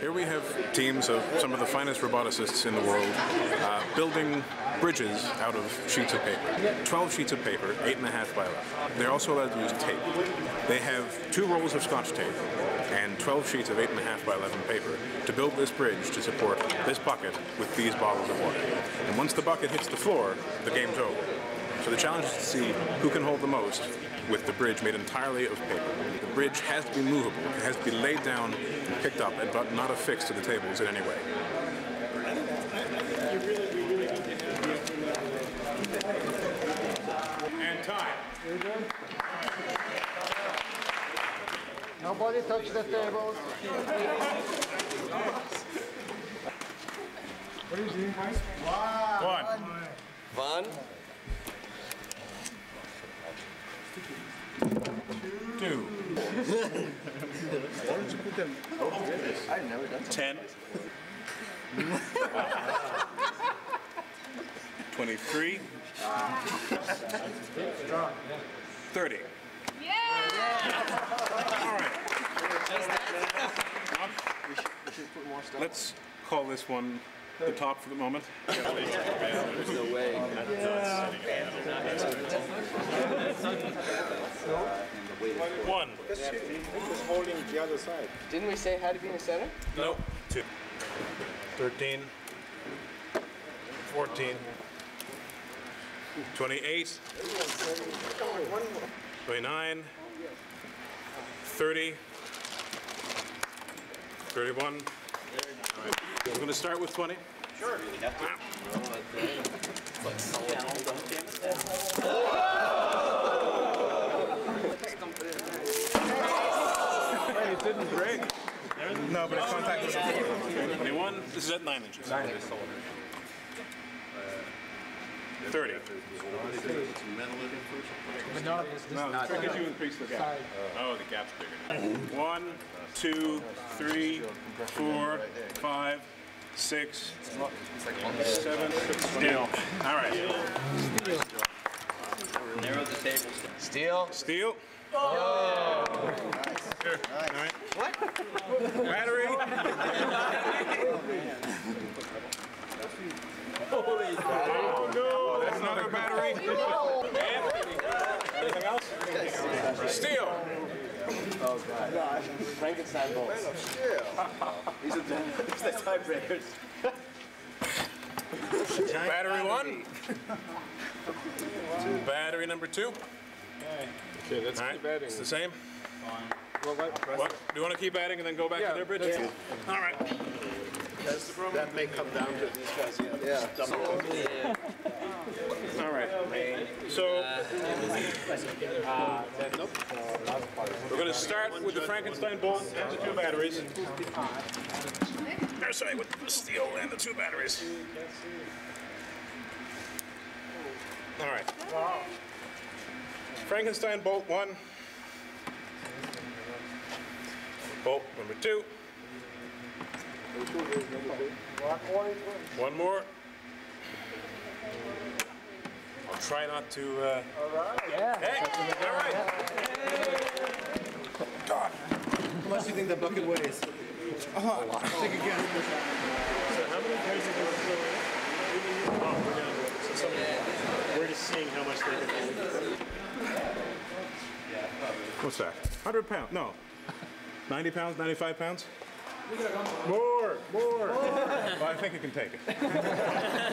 Here we have teams of some of the finest roboticists in the world building bridges out of sheets of paper. 12 sheets of paper, 8.5 by 11. They're also allowed to use tape. They have 2 rolls of Scotch tape and 12 sheets of 8.5 by 11 paper to build this bridge to support this bucket with these bottles of water. And once the bucket hits the floor, the game's over. So the challenge is to see who can hold the most with the bridge made entirely of paper. The bridge has to be movable. It has to be laid down and picked up, but not affixed to the tables in any way. And time. Nobody touched the tables. What is it? One. Two. Why don't you put them? Oh, I've never done that. 10. 23. 30. Yeah! All right. We should put more stuff. Let's call this one the top for the moment. There's no way. Yeah. 1. Who's holding the other side? Didn't we say how to be in the center? Nope. 2. 13. 14. 28. 29. 30. 31. We're going to start with 20. Sure. It didn't break. No, but it contacted the floor. 21. This is at 9 inches. 30. But no, the trick is you increase the gap. Oh, the gap's bigger. 1, 2, 3, 4, 5, 6, 7. Steel. All right. Narrow the table. Steel. Steel. Oh! Nice. Sure. Nice. All right. What? Battery. Holy oh no! That's not a battery. And anything else? Steel. Oh God. Frankenstein bolts. Steel. These are the tiebreakers. Battery 1. Battery number 2. Okay, that's all right. Keep adding. It's the same. Fine. What? Do you want to keep adding and then go back to their bridge? Yeah. All right. That may come down to these guys. Yeah. All right. So we're going to start with the Frankenstein bolt and the 2 batteries. Or sorry, with the steel and the 2 batteries. All right. Wow. Frankenstein bolt 1, bolt number 2, 1 more. I'll try not to. All right. Yeah. Hey. All right. God. How much do you think the bucket weighs? Oh, a lot. Think again. So how many pairs are going to go in? Oh, we're down. So we're just seeing how much they can do. What's that? 100 pounds? No. 90 pounds? 95 pounds? More! More! Well, I think you can take it.